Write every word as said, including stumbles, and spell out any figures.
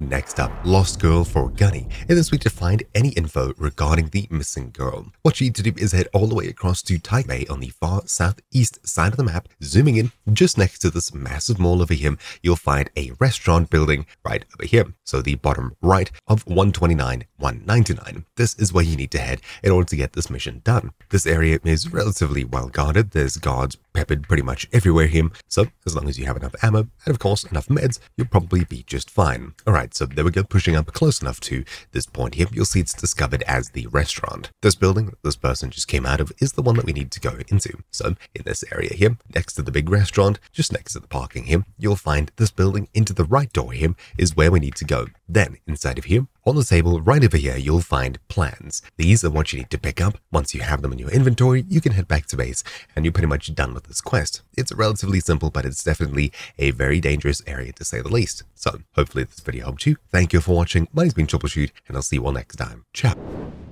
Next up, Lost Girl for Gunny. In this week to find any info regarding the missing girl. What you need to do is head all the way across to Taipei on the far southeast side of the map. Zooming in, just next to this massive mall over here, you'll find a restaurant building right over here. So the bottom right of one twenty-nine, one ninety-nine. This is where you need to head in order to get this mission done. This area is relatively well guarded. There's guards peppered pretty much everywhere here. So as long as you have enough ammo and of course enough meds, you'll probably be just fine. All right. So there we go, pushing up close enough to this point here. You'll see it's discovered as the restaurant. This building that this person just came out of is the one that we need to go into. So in this area here, next to the big restaurant, just next to the parking here, you'll find this building into the right door here is where we need to go. Then inside of here, on the table right over here, you'll find plans. These are what you need to pick up. Once you have them in your inventory, you can head back to base and you're pretty much done with this quest. It's relatively simple, but it's definitely a very dangerous area to say the least. So hopefully this video helped you. Thank you for watching. My name's been Troubleshoot and I'll see you all next time. Ciao.